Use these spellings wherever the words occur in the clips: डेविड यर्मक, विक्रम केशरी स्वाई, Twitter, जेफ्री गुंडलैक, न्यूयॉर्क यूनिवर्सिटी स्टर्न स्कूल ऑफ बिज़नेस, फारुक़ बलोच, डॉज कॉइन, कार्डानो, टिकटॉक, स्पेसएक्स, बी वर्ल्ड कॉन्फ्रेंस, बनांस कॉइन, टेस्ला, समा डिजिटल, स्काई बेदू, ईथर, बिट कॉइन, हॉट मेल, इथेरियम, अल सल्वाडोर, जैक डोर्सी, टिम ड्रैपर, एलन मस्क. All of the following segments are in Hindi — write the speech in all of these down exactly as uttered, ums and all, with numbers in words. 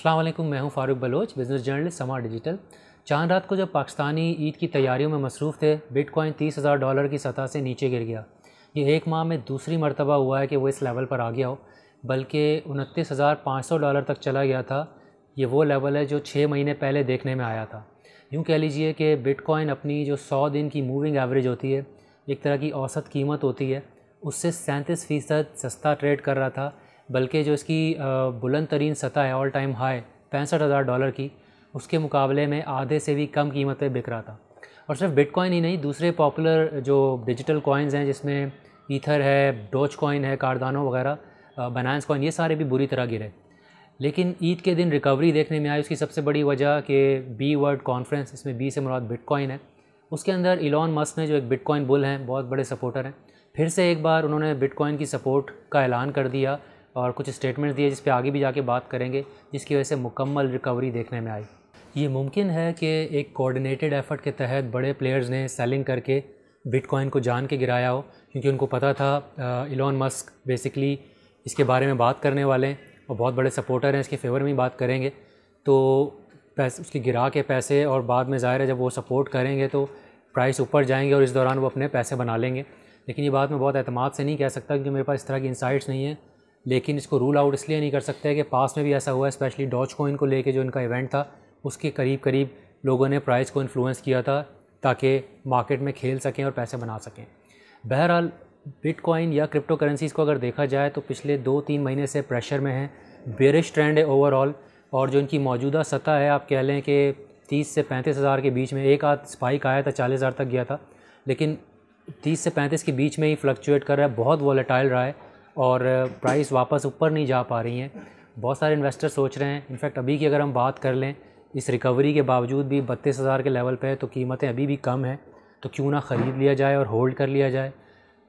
अस्सलाम वालेकुम, मैं हूं फारुक़ बलोच, business journalist समा डिजिटल। चांद रात को जब पाकिस्तानी ईद की तैयारियों में मसरूफ़ थे, बिट कॉइन तीस हज़ार डॉलर की सतह से नीचे गिर गया। ये एक माह में दूसरी मरतबा हुआ है कि वो इस लेवल पर आ गया हो, बल्कि उनतीस हज़ार पाँच सौ डॉलर तक चला गया था। ये वो लेवल है जो छः महीने पहले देखने में आया था। यूँ कह लीजिए कि बिट कॉइन अपनी जो सौ दिन की मूविंग एवरेज होती है, एक तरह की औसत कीमत होती है, उससे सैंतीस फ़ीसद सस्ता ट्रेड कर रहा था, बल्कि जो इसकी बुलंद तरीन सतह है ऑल टाइम हाई पैंसठ हज़ार डॉलर की, उसके मुकाबले में आधे से भी कम कीमत पर बिक रहा था। और सिर्फ बिट कॉइन ही नहीं, दूसरे पॉपुलर जो डिजिटल कॉइन्स हैं जिसमें ईथर है, डॉज कॉइन है, कार्डानो वगैरह, बनांस कॉइन, ये सारे भी बुरी तरह गिरे। लेकिन ईद के दिन रिकवरी देखने में आई। उसकी सबसे बड़ी वजह कि बी वर्ल्ड कॉन्फ्रेंस, इसमें बी से मुराद बिट कॉइन है, उसके अंदर एलन मस्क ने, जो एक बिट कॉइन बुल हैं, बहुत बड़े सपोर्टर हैं, फिर से एक बार उन्होंने बिट कॉइन की सपोर्ट का ऐलान कर दिया और कुछ स्टेटमेंट्स दिए जिस पे आगे भी जाके बात करेंगे, जिसकी वजह से मुकम्मल रिकवरी देखने में आई। ये मुमकिन है कि एक कोऑर्डिनेटेड एफर्ट के तहत बड़े प्लेयर्स ने सेलिंग करके बिट कॉइन को जान के गिराया हो, क्योंकि उनको पता था एलन मस्क बेसिकली इसके बारे में बात करने वाले हैं और बहुत बड़े सपोर्टर हैं, इसके फेवर में ही बात करेंगे। तो पैसे उसकी गिरा के पैसे, और बाद में ज़ाहिर है जब वो सपोर्ट करेंगे तो प्राइस ऊपर जाएंगे और इस दौरान वो अपने पैसे बना लेंगे। लेकिन ये बात मैं बहुत एतमाद से नहीं कह सकता क्योंकि मेरे पास इस तरह की इंसाइट्स नहीं है, लेकिन इसको रूल आउट इसलिए नहीं कर सकते कि पास में भी ऐसा हुआ, स्पेशली डॉज कॉइन को लेके जो इनका इवेंट था, उसके करीब करीब लोगों ने प्राइस को इन्फ्लुएंस किया था ताकि मार्केट में खेल सकें और पैसे बना सकें। बहरहाल बिटकॉइन या क्रिप्टो करेंसीज़ को अगर देखा जाए तो पिछले दो तीन महीने से प्रेशर में है, बेरिश ट्रेंड है ओवरऑल, और जो इनकी मौजूदा सतह है, आप कह लें कि तीस से पैंतीस हज़ार के बीच में, एक आध स्पाइक आया था चालीस हज़ार तक गया था, लेकिन तीस से पैंतीस के बीच में ही फ्लक्चुएट कर रहा है, बहुत वॉलेटाइल रहा है और प्राइस वापस ऊपर नहीं जा पा रही हैं। बहुत सारे इन्वेस्टर सोच रहे हैं, इनफैक्ट अभी की अगर हम बात कर लें, इस रिकवरी के बावजूद भी बत्तीस हज़ार के लेवल पे तो कीमतें अभी भी कम हैं, तो क्यों ना ख़रीद लिया जाए और होल्ड कर लिया जाए।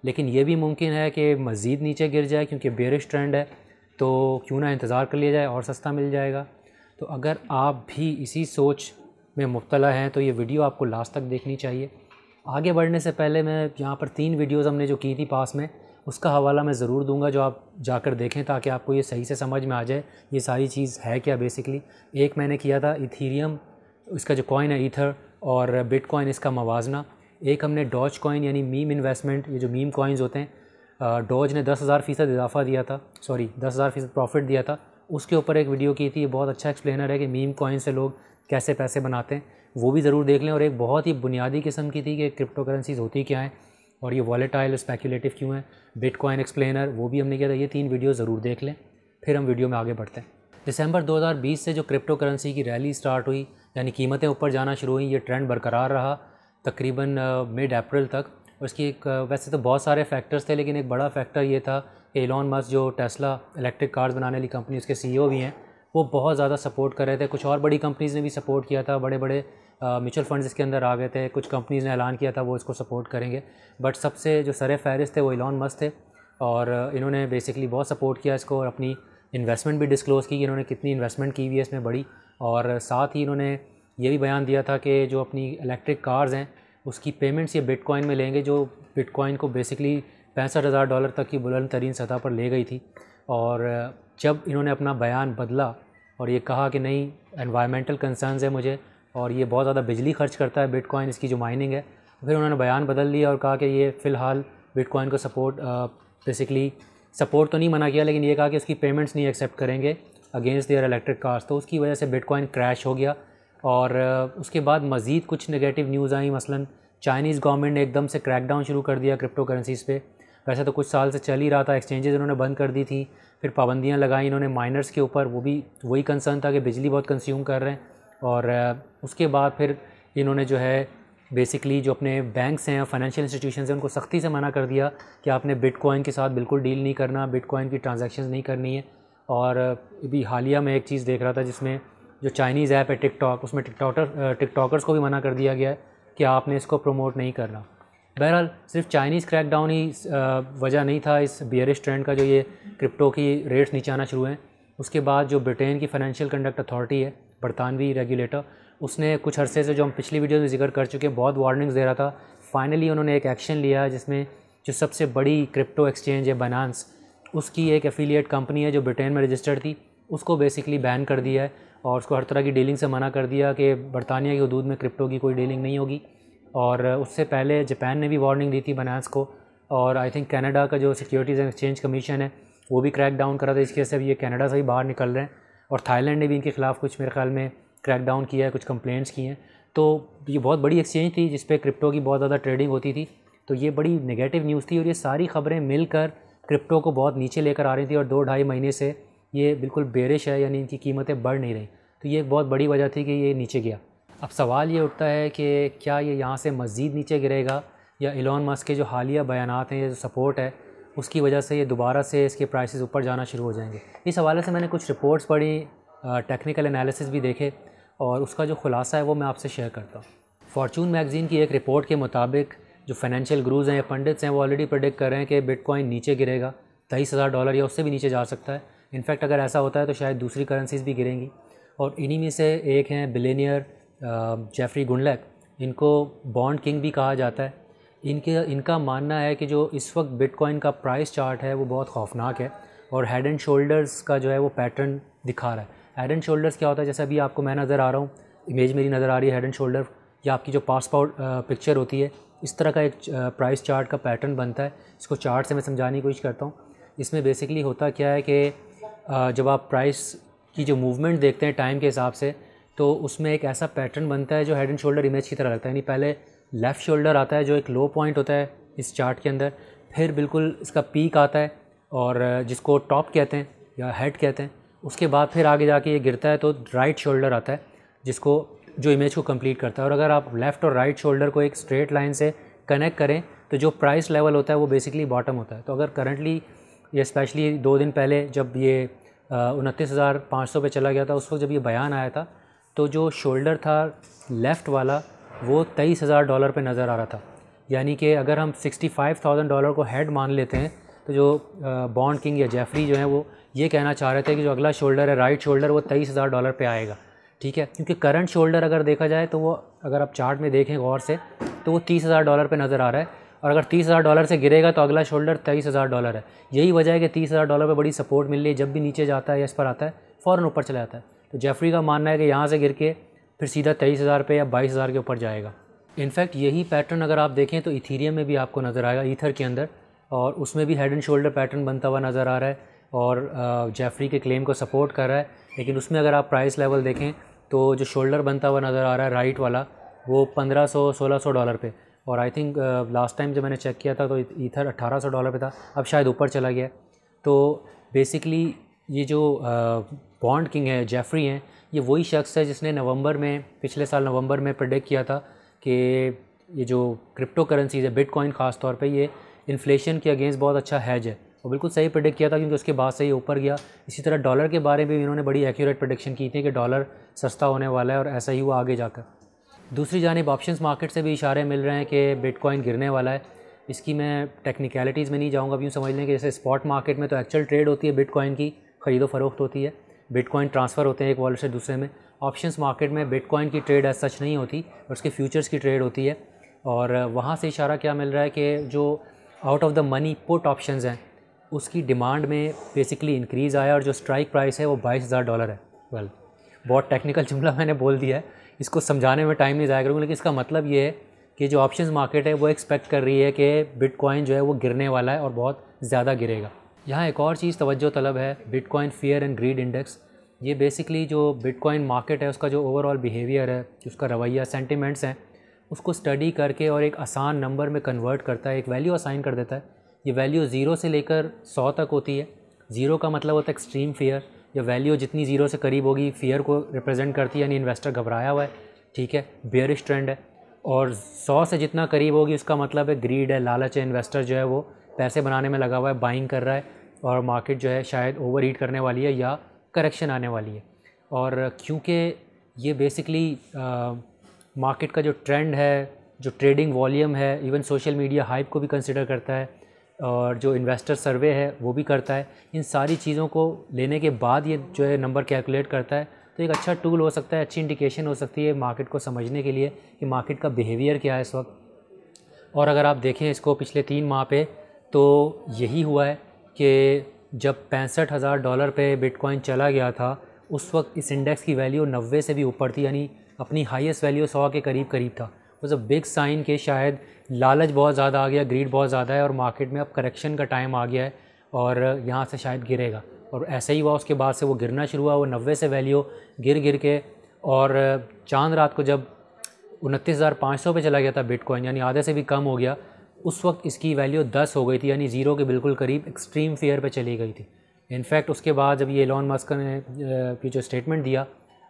लेकिन ये भी मुमकिन है कि मज़ीद नीचे गिर जाए क्योंकि बेरिश ट्रेंड है, तो क्यों ना इंतज़ार कर लिया जाए और सस्ता मिल जाएगा। तो अगर आप भी इसी सोच में मुब्तला हैं तो ये वीडियो आपको लास्ट तक देखनी चाहिए। आगे बढ़ने से पहले मैं यहाँ पर तीन वीडियोज़ हमने जो की थी पास में, उसका हवाला मैं ज़रूर दूंगा, जो आप जाकर देखें ताकि आपको ये सही से समझ में आ जाए ये सारी चीज़ है क्या बेसिकली। एक मैंने किया था इथेरियम, इसका जो कॉइन है ईथर, और बिट कॉइन इसका मवाजना। एक हमने डॉज कॉइन यानी मीम इन्वेस्टमेंट, ये जो मीम कॉइन्स होते हैं, डॉज ने दस हज़ार फ़ीसद इजाफा दिया था, सॉरी दस हज़ार फ़ीसद प्रॉफिट दिया था, उसके ऊपर एक वीडियो की थी। बहुत अच्छा एक्सप्लेनर है कि मीम कॉइन से लोग कैसे पैसे बनाते हैं, वो भी ज़रूर देख लें। और एक बहुत ही बुनियादी किस्म की थी कि क्रिप्टो करेंसीज़ होती क्या है और ये वॉलेटाइल स्पेक्यूलेटिव क्यों है, बिट कॉइन एक्सप्लेनर, वो भी हमने किया था। ये तीन वीडियो ज़रूर देख लें, फिर हम वीडियो में आगे बढ़ते हैं। दिसंबर दो हज़ार बीस से जो क्रिप्टो करेंसी की रैली स्टार्ट हुई, यानी कीमतें ऊपर जाना शुरू हुई, ये ट्रेंड बरकरार रहा तकरीबन मिड अप्रैल तक। उसकी एक वैसे तो बहुत सारे फैक्टर्स थे, लेकिन एक बड़ा फैक्टर ये था कि एलन मस्क, जो टेस्ला इलेक्ट्रिक कार्स बनाने वाली कंपनी उसके सी ई ओ भी हैं, वो बहुत ज़्यादा सपोर्ट कर रहे थे। कुछ और बड़ी कंपनीज़ ने भी सपोर्ट किया था, बड़े बड़े म्यूचुअल फंड्स इसके अंदर आ गए थे, कुछ कंपनीज़ ने ऐलान किया था वो इसको सपोर्ट करेंगे, बट सबसे जो सरे फहरिस्त थे वो एलन मस्क थे, और इन्होंने बेसिकली बहुत सपोर्ट किया इसको और अपनी इन्वेस्टमेंट भी डिस्क्लोज़ की कि इन्होंने कितनी इन्वेस्टमेंट की हुई है इसमें बड़ी। और साथ ही इन्होंने ये भी बयान दिया था कि जो अपनी इलेक्ट्रिक कार्स हैं उसकी पेमेंट्स ये बिट कॉइन में लेंगे, जो बिट कॉइन को बेसिकली पैंसठ हज़ार डॉलर तक की बुलंद तरीन सतह पर ले गई थी। और जब इन्होंने अपना बयान बदला और ये कहा कि नहीं, एनवायरमेंटल कंसर्न्स है मुझे और ये बहुत ज़्यादा बिजली खर्च करता है बिटकॉइन, इसकी जो माइनिंग है, फिर उन्होंने बयान बदल लिया और कहा कि ये फ़िलहाल बिटकॉइन को सपोर्ट बेसिकली सपोर्ट तो नहीं मना किया, लेकिन ये कहा कि उसकी पेमेंट्स नहीं एक्सेप्ट करेंगे अगेंस्ट देयर इलेक्ट्रिक कार्स। तो उसकी वजह से बिटकॉइन क्रैश हो गया। और uh, उसके बाद मज़ीद कुछ नेगेटिव न्यूज़ आई, मसलन चाइनीज़ गवर्नमेंट ने एकदम से क्रैकडाउन शुरू कर दिया क्रिप्टो करेंसीज़ पे। वैसे तो कुछ साल से चल ही रहा था, एक्सचेंजेस इन्होंने बंद कर दी थी, फिर पाबंदियाँ लगाई इन्होंने माइनर्स के ऊपर, वो भी वही कंसर्न था कि बिजली बहुत कंज्यूम कर रहे हैं। और उसके बाद फिर इन्होंने जो है बेसिकली जो अपने बैंक्स हैं, फाइनेंशियल इंस्टीट्यूशन हैं, उनको सख्ती से मना कर दिया कि आपने बिटकॉइन के साथ बिल्कुल डील नहीं करना, बिटकॉइन की ट्रांजैक्शंस नहीं करनी है। और अभी हालिया में एक चीज़ देख रहा था जिसमें जो चाइनीज़ ऐप है टिकटॉक, उसमें टिकटॉकर टिकटॉकर्स को भी मना कर दिया गया है कि आपने इसको प्रमोट नहीं करना। बहरहाल सिर्फ चाइनीज़ क्रैकडाउन ही वजह नहीं था इस बियरिश ट्रेंड का, जो ये क्रिप्टो की रेट्स नीचे आना शुरू हैं। उसके बाद जो ब्रिटेन की फाइनेंशियल कंडक्ट अथॉरिटी है, बरतानवी रेगुलेटर, उसने कुछ अरसे से, जो हम पिछली वीडियो में जिक्र कर चुके हैं, बहुत वार्निंग्स दे रहा था। फाइनली उन्होंने एक एक्शन लिया जिसमें जो सबसे बड़ी क्रिप्टो एक्सचेंज है बनांस, उसकी एक एफिलिएट कंपनी है जो ब्रिटेन में रजिस्टर्ड थी, उसको बेसिकली बैन कर दिया है और उसको हर तरह की डीलिंग से मना कर दिया कि बरतानिया के हदूद में क्रिप्टो की कोई डीलिंग नहीं होगी। और उससे पहले जापान ने भी वार्निंग दी थी बनांस को, और आई थिंक कनाडा का जो सिक्योरिटीज़ एंड एक्सचेंज कमीशन है वो भी क्रैक डाउन करा था। इसके से अब ये कनाडा से ही बाहर निकल रहे हैं, और थाईलैंड ने भी इनके ख़िलाफ़ कुछ मेरे ख्याल में क्रैक डाउन किया है, कुछ कंप्लेंट्स की हैं। तो ये बहुत बड़ी एक्सचेंज थी जिस पे क्रिप्टो की बहुत ज़्यादा ट्रेडिंग होती थी। तो ये बड़ी नेगेटिव न्यूज़ थी, और ये सारी खबरें मिलकर क्रिप्टो को बहुत नीचे लेकर आ रही थी, और दो ढाई महीने से ये बिल्कुल बेरिश है, यानी इनकी कीमतें बढ़ नहीं रही। तो ये एक बहुत बड़ी वजह थी कि ये नीचे गया। अब सवाल ये उठता है कि क्या ये यहाँ से मज़ीद नीचे गिरेगा, या एलन मस्क के जो हालिया बयानात हैं, जो सपोर्ट है, उसकी वजह से ये दोबारा से इसके प्राइसेस ऊपर जाना शुरू हो जाएंगे। इस हवाले से मैंने कुछ रिपोर्ट्स पढ़ी, टेक्निकल एनालिसिस भी देखे, और उसका जो खुलासा है वो मैं आपसे शेयर करता हूँ। फॉर्चून मैगज़ीन की एक रिपोर्ट के मुताबिक जो फाइनेंशियल गुरूज हैं या पंडित्स हैं वो ऑलरेडी प्रेडिक्ट कर रहे हैं कि बिट कॉइन नीचे गिरेगा, तेईस हज़ार डॉलर या उससे भी नीचे जा सकता है। इनफैक्ट अगर ऐसा होता है तो शायद दूसरी करेंसीज़ भी गिरेंगी। और इन्हीं में से एक हैं बिलियनियर जेफ्री गुंडलैक, इनको बॉन्ड किंग भी कहा जाता है। इनके इनका मानना है कि जो इस वक्त बिटकॉइन का प्राइस चार्ट है वो बहुत खौफनाक है, और हेड एंड शोल्डर्स का जो है वो पैटर्न दिखा रहा है। हेड एंड शोल्डर्स क्या होता है, जैसा भी आपको मैं नज़र आ रहा हूँ, इमेज मेरी नज़र आ रही है हेड एंड शोल्डर, या आपकी जो पासपोर्ट पिक्चर होती है, इस तरह का एक प्राइस चार्ट का पैटर्न बनता है। इसको चार्ट से मैं समझाने की कोशिश करता हूँ। इसमें बेसिकली होता क्या है कि जब आप प्राइस की जो मूवमेंट देखते हैं टाइम के हिसाब से, तो उसमें एक ऐसा पैटर्न बनता है जो हेड एंड शोल्डर इमेज की तरह लगता है। यानी पहले लेफ़्ट शोल्डर आता है जो एक लो पॉइंट होता है इस चार्ट के अंदर, फिर बिल्कुल इसका पीक आता है और जिसको टॉप कहते हैं या हेड कहते हैं, उसके बाद फिर आगे जाके ये गिरता है। तो राइट शोल्डर आता है जिसको जो इमेज को कंप्लीट करता है। और अगर आप लेफ़्ट और राइट शोल्डर को एक स्ट्रेट लाइन से कनेक्ट करें तो जो प्राइस लेवल होता है वो बेसिकली बॉटम होता है। तो अगर करंटली ये स्पेशली दो दिन पहले जब ये उनतीस हज़ार पाँच सौ पे चला गया था, उस वक्त जब ये बयान आया था तो जो शोल्डर था लेफ़्ट वाला वो तेईस हज़ार डॉलर पे नज़र आ रहा था। यानी कि अगर हम सिक्सटी फाइव थाउजेंड डॉलर को हेड मान लेते हैं तो जो बॉन्ड किंग या जेफ्री जो है वो ये कहना चाह रहे थे कि जो अगला शोल्डर है राइट शोल्डर वो तेईस हज़ार डॉलर पे आएगा, ठीक है। क्योंकि करंट शोल्डर अगर देखा जाए तो वो अगर आप चार्ट में देखें गौर से तो वो तीस हज़ार डॉलर पर नज़र आ रहा है, और अगर तीस हज़ार डॉलर से गिरेगा तो अगला शोल्डर तेईस हज़ार डॉलर है। यही वजह है कि तीस हज़ार डॉलर पर बड़ी सपोर्ट मिल रही है, जब भी नीचे जाता है या इस पर आता है फ़ौरन ऊपर चला जाता है। तो जेफ्री का मानना है कि यहाँ से गिर के फिर सीधा तेईस हज़ार पे या बाईस हज़ार के ऊपर जाएगा। इनफैक्ट यही पैटर्न अगर आप देखें तो इथेरियम में भी आपको नज़र आएगा, ईथर के अंदर, और उसमें भी हेड एंड शोल्डर पैटर्न बनता हुआ नज़र आ रहा है और जेफ्री के क्लेम को सपोर्ट कर रहा है। लेकिन उसमें अगर आप प्राइस लेवल देखें तो जो शोल्डर बनता हुआ नज़र आ रहा है राइट वाला वो पंद्रह सौ सोलह सौ डॉलर पर, और आई थिंक लास्ट टाइम जब मैंने चेक किया था तो ईथर अट्ठारह सौ डॉलर पे था, अब शायद ऊपर चला गया। तो बेसिकली ये जो बॉन्ड किंग है जेफ्री हैं, ये वही शख्स है जिसने नवंबर में पिछले साल नवंबर में प्रेडिक्ट किया था कि ये जो क्रिप्टो करेंसीज़ है बिटकॉइन ख़ास तौर पे, ये इन्फ्लेशन के अगेंस्ट बहुत अच्छा हैज है, और बिल्कुल सही प्रेडिक्ट किया था क्योंकि उसके बाद से ये ऊपर गया। इसी तरह डॉलर के बारे में भी इन्होंने बड़ी एक्यूरेट प्रेडिक्शन की थी कि डॉलर सस्ता होने वाला है, और ऐसा ही हुआ आगे जाकर। दूसरी जानिब ऑप्शंस मार्केट से भी इशारे मिल रहे हैं कि बिटकॉइन गिरने वाला है। इसकी मैं टेक्निकलिटीज़ में नहीं जाऊँगा, अब यूँ समझ लें कि जैसे स्पॉट मार्केट में तो एक्चुअल ट्रेड होती है बिटकॉइन की, ख़रीदो फरोख्त होती है, बिटकॉइन ट्रांसफ़र होते हैं एक वॉलेट से दूसरे में। ऑप्शंस मार्केट में बिटकॉइन की ट्रेड एज सच नहीं होती, उसके फ्यूचर्स की ट्रेड होती है, और वहाँ से इशारा क्या मिल रहा है कि जो out of the money put options हैं उसकी डिमांड में बेसिकली इंक्रीज़ आया, और जो स्ट्राइक प्राइस है वो बाईस हज़ार डॉलर है। वेल well, बहुत टेक्निकल जुमला मैंने बोल दिया है, इसको समझाने में टाइम नहीं ज़ाया करूँगा, लेकिन इसका मतलब ये है कि जो ऑप्शंस मार्केट है वो एक्सपेक्ट कर रही है कि बिटकॉइन जो है वो गिरने वाला है, और बहुत ज़्यादा गिरेगा। यहाँ एक और चीज़ तवज्जो तलब है, bitcoin fear and greed index. ये बेसिकली जो बिटकॉइन मार्केट है उसका जो ओवरऑल बिहेवियर है, उसका रवैया, सेंटिमेंट्स हैं, उसको स्टडी करके और एक आसान नंबर में कन्वर्ट करता है, एक वैल्यू असाइन कर देता है। ये वैल्यू ज़ीरो से लेकर सौ तक होती है। ज़ीरो का मतलब होता है एक्सट्रीम फियर, या वैल्यू जितनी ज़ीरो से करीब होगी फियर को रिप्रेजेंट करती है, यानी इन्वेस्टर घबराया हुआ है, ठीक है, बेयरिश ट्रेंड है। और सौ से जितना करीब होगी उसका मतलब है ग्रीड है, लालच है, इन्वेस्टर जो है वो पैसे बनाने में लगा हुआ है, बाइंग कर रहा है, और मार्केट जो है शायद ओवर हीट करने वाली है या करेक्शन आने वाली है। और क्योंकि ये बेसिकली मार्केट का जो ट्रेंड है, जो ट्रेडिंग वॉल्यूम है, इवन सोशल मीडिया हाइप को भी कंसिडर करता है, और जो इन्वेस्टर सर्वे है वो भी करता है, इन सारी चीज़ों को लेने के बाद ये जो है नंबर कैलकुलेट करता है। तो एक अच्छा टूल हो सकता है, अच्छी इंडिकेशन हो सकती है मार्केट को समझने के लिए कि मार्केट का बिहेवियर क्या है इस वक्त। और अगर आप देखें इसको पिछले तीन माह पे, तो यही हुआ है कि जब पैंसठ हज़ार डॉलर पे बिटकॉइन चला गया था उस वक्त इस इंडेक्स की वैल्यू नब्बे से भी ऊपर थी, यानी अपनी हाईएस्ट वैल्यू सौ के करीब करीब था। वॉज अ बिग साइन के शायद लालच बहुत ज़्यादा आ गया, ग्रीड बहुत ज़्यादा है और मार्केट में अब करेक्शन का टाइम आ गया है और यहाँ से शायद गिरेगा। और ऐसा ही हुआ, उसके बाद से वो गिरना शुरू हुआ, वो नब्बे से वैल्यू गिर गिर के और चांद रात को जब उनतीस हज़ार पाँच सौ पे चला गया था बिटकॉइन, यानी आधे से भी कम हो गया, उस वक्त इसकी वैल्यू दस हो गई थी, यानी ज़ीरो के बिल्कुल करीब एक्सट्रीम फेयर पे चली गई थी। इनफैक्ट उसके बाद जब ये एलन मस्क ने जो स्टेटमेंट दिया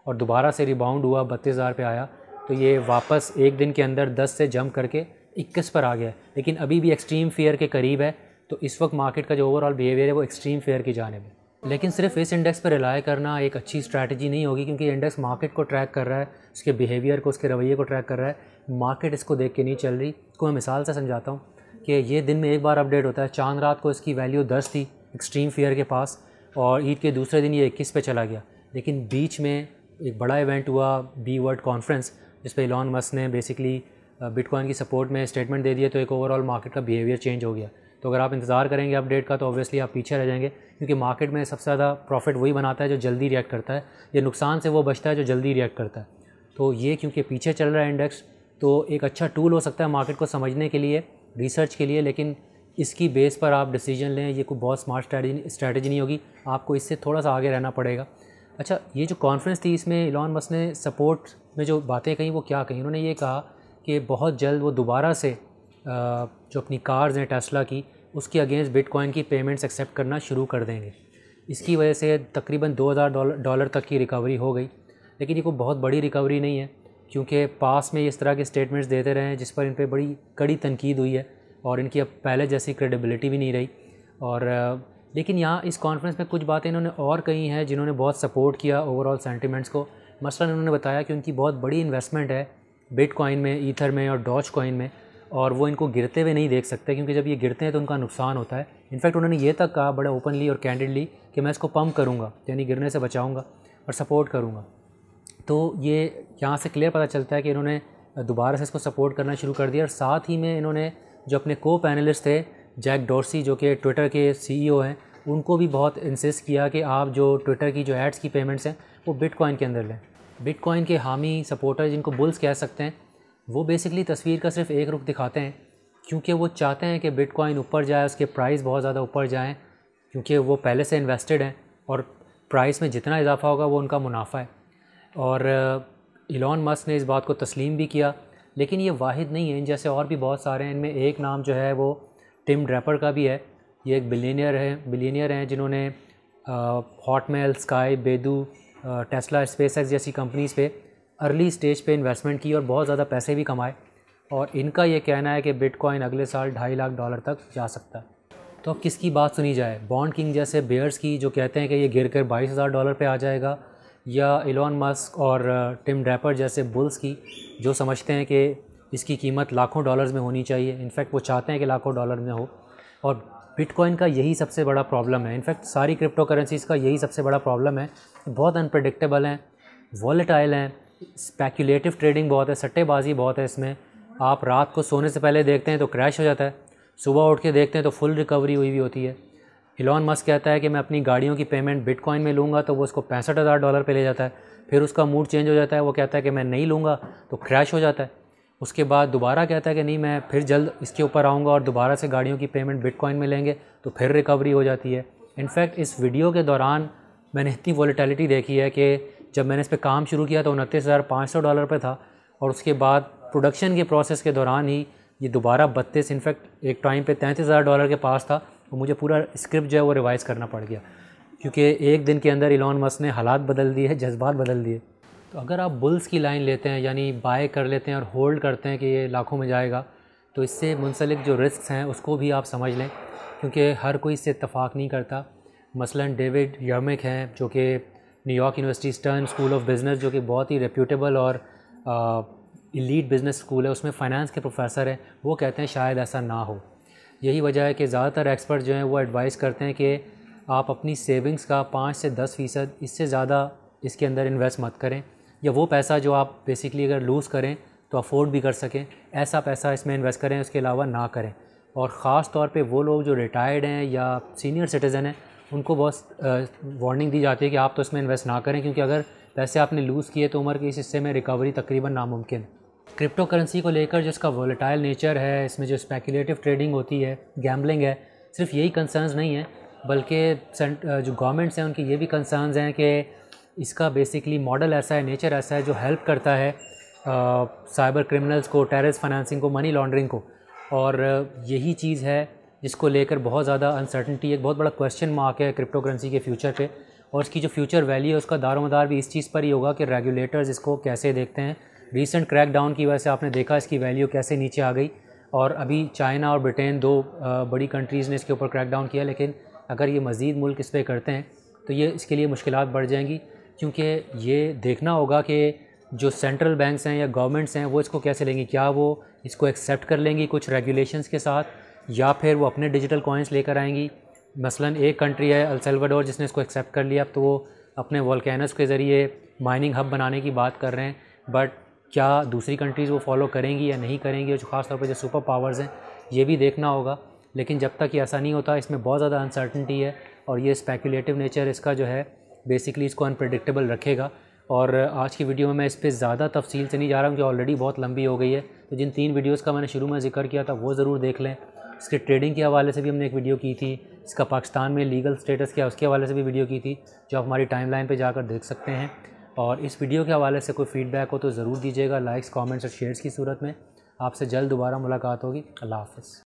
और दोबारा से रिबाउंड हुआ, बत्तीस हज़ार पे आया, तो ये वापस एक दिन के अंदर दस से जंप करके इक्कीस पर आ गया, लेकिन अभी भी एक्सट्रीम फेयर के करीब है। तो इस वक्त मार्केट का जो ओवरऑल बिहेवियर है वो एक्सट्रीम फेयर की जानिब है। लेकिन सिर्फ इस इंडेक्स पर रिलाय करना एक अच्छी स्ट्रैटेजी नहीं होगी, क्योंकि इंडेक्स मार्केट को ट्रैक कर रहा है, उसके बिहेवियर को, उसके रवैये को ट्रैक कर रहा है। मार्केट इसको देख के नहीं चल रही। इसको मैं मिसाल से समझाता हूँ कि ये दिन में एक बार अपडेट होता है। चांद रात को इसकी वैल्यू दस थी एक्सट्रीम फेयर के पास और ईद के दूसरे दिन ये इक्कीस पे चला गया, लेकिन बीच में एक बड़ा इवेंट हुआ, बी वर्ल्ड कॉन्फ्रेंस, जिस पर एलन मस्क ने बेसिकली बिटकॉइन की सपोर्ट में स्टेटमेंट दे दिए, तो एक ओवरऑल मार्केट का बिहेवियर चेंज हो गया। तो अगर आप इंतज़ार करेंगे अपडेट का तो ऑब्वियसली आप पीछे रह जाएंगे, क्योंकि मार्केट में सबसे ज़्यादा प्रॉफिट वही बनाता है जो जल्दी रिएक्ट करता है, या नुकसान से वो बचता है जो जल्दी रिएक्ट करता है। तो ये क्योंकि पीछे चल रहा है इंडेक्स, तो एक अच्छा टूल हो सकता है मार्केट को समझने के लिए, रिसर्च के लिए, लेकिन इसकी बेस पर आप डिसीजन लें ये कोई बहुत स्मार्ट स्ट्रैटेजी स्ट्रैटेजी नहीं होगी। आपको इससे थोड़ा सा आगे रहना पड़ेगा। अच्छा, ये जो कॉन्फ्रेंस थी इसमें एलन मस्क ने सपोर्ट में जो बातें कहीं वो क्या कहीं, उन्होंने ये कहा कि बहुत जल्द वो दोबारा से जो अपनी कार्स हैं टेस्ला की, उसके अगेंस्ट बिटकॉइन की पेमेंट्स एक्सेप्ट करना शुरू कर देंगे। इसकी वजह से तकरीबन दो हज़ार डॉलर तक की रिकवरी हो गई, लेकिन ये कोई बहुत बड़ी रिकवरी नहीं है, क्योंकि पास में इस तरह के स्टेटमेंट्स देते रहे हैं जिस पर इन पर बड़ी कड़ी तनकीद हुई है और इनकी अब पहले जैसी क्रेडिबिलिटी भी नहीं रही। और लेकिन यहाँ इस कॉन्फ्रेंस में कुछ बातें इन्होंने और कही हैं जिन्होंने बहुत सपोर्ट किया ओवरऑल सेंटिमेंट्स को। मसलन इन्होंने बताया कि उनकी बहुत बड़ी इन्वेस्टमेंट है बिट कॉइन में, ईथर में और डॉज कॉइन में, और वो इनको गिरते हुए नहीं देख सकते, क्योंकि जब ये गिरते हैं तो उनका नुकसान होता है। इनफैक्ट उन्होंने ये तक कहा बड़ा ओपनली और कैंडिडली कि मैं इसको पम्प करूँगा, यानी गिरने से बचाऊँगा और सपोर्ट करूँगा। तो ये यहाँ से क्लियर पता चलता है कि इन्होंने दोबारा से इसको सपोर्ट करना शुरू कर दिया। और साथ ही में इन्होंने जो अपने को पैनलिस्ट थे जैक डोर्सी जो कि ट्विटर के सीईओ हैं, उनको भी बहुत इंसिस्ट किया कि आप जो ट्विटर की जो एड्स की पेमेंट्स हैं वो बिटकॉइन के अंदर लें। बिटकॉइन के हामी सपोर्टर जिनको बुल्स कह सकते हैं, वो बेसिकली तस्वीर का सिर्फ एक रुख दिखाते हैं, क्योंकि वो चाहते हैं कि बिटकॉइन ऊपर जाए, उसके प्राइस बहुत ज़्यादा ऊपर जाएं, क्योंकि वो पहले से इन्वेस्टेड हैं और प्राइस में जितना इजाफा होगा वो उनका मुनाफा है। और एलन मस्क ने इस बात को तस्लीम भी किया, लेकिन ये वाहिद नहीं है, इन जैसे और भी बहुत सारे हैं। इनमें एक नाम जो है वो टिम ड्रैपर का भी है। ये एक बिलियनियर है बिलियनियर हैं जिन्होंने हॉट मेल, स्काई बेदू, टेस्ला, स्पेसएक्स जैसी कंपनीज़ पे अर्ली स्टेज पे इन्वेस्टमेंट की और बहुत ज़्यादा पैसे भी कमाए। और इनका ये कहना है कि बिटकॉइन अगले साल ढाई लाख डॉलर तक जा सकता है। तो अब किसकी बात सुनी जाए, बॉन्ड किंग जैसे बेयर्स की जो कहते हैं कि ये गिर कर बाईस हज़ार डॉलर पर आ जाएगा, या एलन मस्क और टिम ड्रैपर जैसे बुल्स की जो समझते हैं कि इसकी कीमत लाखों डॉलर्स में होनी चाहिए। इनफैक्ट वो चाहते हैं कि लाखों डॉलर में हो, और बिटकॉइन का यही सबसे बड़ा प्रॉब्लम है। इनफैक्ट सारी क्रिप्टो करेंसीज़ का यही सबसे बड़ा प्रॉब्लम है, बहुत अनप्रडिक्टेबल हैं, वॉलेटाइल हैं, स्पेक्यूलेटिव ट्रेडिंग बहुत है, सट्टेबाजी बहुत है इसमें। आप रात को सोने से पहले देखते हैं तो क्रैश हो जाता है, सुबह उठ के देखते हैं तो फुल रिकवरी हुई हुई होती है। एलन मस्क कहता है कि मैं अपनी गाड़ियों की पेमेंट बिटकॉइन में लूँगा, तो वो उसको पैंसठ हज़ार डॉलर पे ले जाता है, फिर उसका मूड चेंज हो जाता है, वो कहता है कि मैं नहीं लूँगा, तो क्रैश हो जाता है। उसके बाद दोबारा कहता है कि नहीं मैं फिर जल्द इसके ऊपर आऊँगा और दोबारा से गाड़ियों की पेमेंट बिटकॉइन में लेंगे, तो फिर रिकवरी हो जाती है। इनफैक्ट इस वीडियो के दौरान मैंने इतनी वॉलेटिलिटी देखी है कि जब मैंने इस पर काम शुरू किया तो उनतीस हज़ार पाँच सौ डॉलर पर था, और उसके बाद प्रोडक्शन के प्रोसेस के दौरान ही ये दोबारा बत्तीस, इनफैक्ट एक टाइम पे तैंतीस हज़ार डॉलर के पास था। और मुझे पूरा स्क्रिप्ट जो है वो रिवाइज़ करना पड़ गया, क्योंकि एक दिन के अंदर एलन मस्क ने हालात बदल दिए, जज्बात बदल दिए। तो अगर आप बुल्स की लाइन लेते हैं, यानी बाय कर लेते हैं और होल्ड करते हैं कि ये लाखों में जाएगा, तो इससे मुंसलिक जो रिस्क हैं उसको भी आप समझ लें, क्योंकि हर कोई इससे इत्तफाक नहीं करता। मसलन डेविड यर्मक हैं जो कि न्यूयॉर्क यूनिवर्सिटी स्टर्न स्कूल ऑफ बिज़नेस, जो कि बहुत ही रेप्यूटेबल और इलीट बिज़नेस स्कूल है, उसमें फाइनेंस के प्रोफेसर हैं, वो कहते हैं शायद ऐसा ना हो। यही वजह है कि ज़्यादातर एक्सपर्ट जो हैं वो एडवाइस करते हैं कि आप अपनी सेविंग्स का पाँच से दस फ़ीसद इससे ज़्यादा इसके अंदर इन्वेस्ट मत करें, या वो पैसा जो आप बेसिकली अगर लूज़ करें तो अफोर्ड भी कर सकें ऐसा पैसा इसमें इन्वेस्ट करें, उसके अलावा ना करें। और ख़ास तौर पर वो लोग जो रिटायर्ड हैं या सीनियर सिटीज़न हैं, उनको बहुत वार्निंग दी जाती है कि आप तो इसमें इन्वेस्ट ना करें, क्योंकि अगर पैसे आपने लूज़ किए तो उम्र के इस हिस्से में रिकवरी तकरीबन नामुमकिन। क्रिप्टो करेंसी को लेकर जो इसका वोलेटाइल नेचर है, इसमें जो स्पेकुलेटिव ट्रेडिंग होती है, गैम्बलिंग है, सिर्फ यही कंसर्न्स नहीं है, बल्कि जो गवर्नमेंट्स हैं उनके ये भी कंसर्न्स हैं कि इसका बेसिकली मॉडल ऐसा है, नेचर ऐसा है जो हेल्प करता है साइबर क्रिमिनल्स को, टेररिस्ट फाइनेंसिंग को, मनी लॉन्ड्रिंग को। और यही चीज़ है जिसको लेकर बहुत ज़्यादा अनसर्टनटी, एक बहुत बड़ा क्वेश्चन मार्क है क्रिप्टो करेंसी के फ्यूचर पे, और इसकी जो फ्यूचर वैल्यू है उसका दारोमदार भी इस चीज़ पर ही होगा कि रेगुलेटर्स इसको कैसे देखते हैं। रीसेंट क्रैकडाउन की वजह से आपने देखा इसकी वैल्यू कैसे नीचे आ गई, और अभी चाइना और ब्रिटेन दो बड़ी कंट्रीज़ ने इसके ऊपर क्रैकडाउन किया, लेकिन अगर ये मज़ीद मुल्क इस पर करते हैं तो ये इसके लिए मुश्किल बढ़ जाएंगी, क्योंकि ये देखना होगा कि जो सेंट्रल बैंक्स हैं या गवर्नमेंट्स हैं वो इसको कैसे लेंगी, क्या वो इसको एक्सेप्ट कर लेंगी कुछ रेगुलेशंस के साथ, या फिर वो अपने डिजिटल कॉइन्स लेकर आएंगी। मसलन एक कंट्री है अल सल्वाडोर जिसने इसको एक्सेप्ट कर लिया, अब तो वो अपने वॉल्केनोस के ज़रिए माइनिंग हब बनाने की बात कर रहे हैं, बट क्या दूसरी कंट्रीज़ वो फॉलो करेंगी या नहीं करेंगी, और जो खासतौर पर जो सुपर पावर्स हैं ये भी देखना होगा। लेकिन जब तक ऐसा नहीं होता इसमें बहुत ज़्यादा अनसर्टनटी है, और ये स्पेकुलेटिव नेचर इसका जो है बेसिकली इसको अनप्रेडिक्टेबल रखेगा। और आज की वीडियो में मैं इस पर ज़्यादा तफसील से नहीं जा रहा हूँ, क्योंकि ऑलरेडी बहुत लंबी हो गई है, तो जिन तीन वीडियोज़ का मैंने शुरू में जिक्र किया था वो ज़रूर देख लें। इसके ट्रेडिंग के हवाले से भी हमने एक वीडियो की थी, इसका पाकिस्तान में लीगल स्टेटस क्या है उसके हवाले से भी वीडियो की थी, जो आप हमारी टाइमलाइन पे जाकर देख सकते हैं। और इस वीडियो के हवाले से कोई फीडबैक हो तो ज़रूर दीजिएगा, लाइक्स, कॉमेंट्स और शेयर्स की सूरत में। आपसे जल्द दोबारा मुलाकात होगी। अल्लाह हाफ़िज़।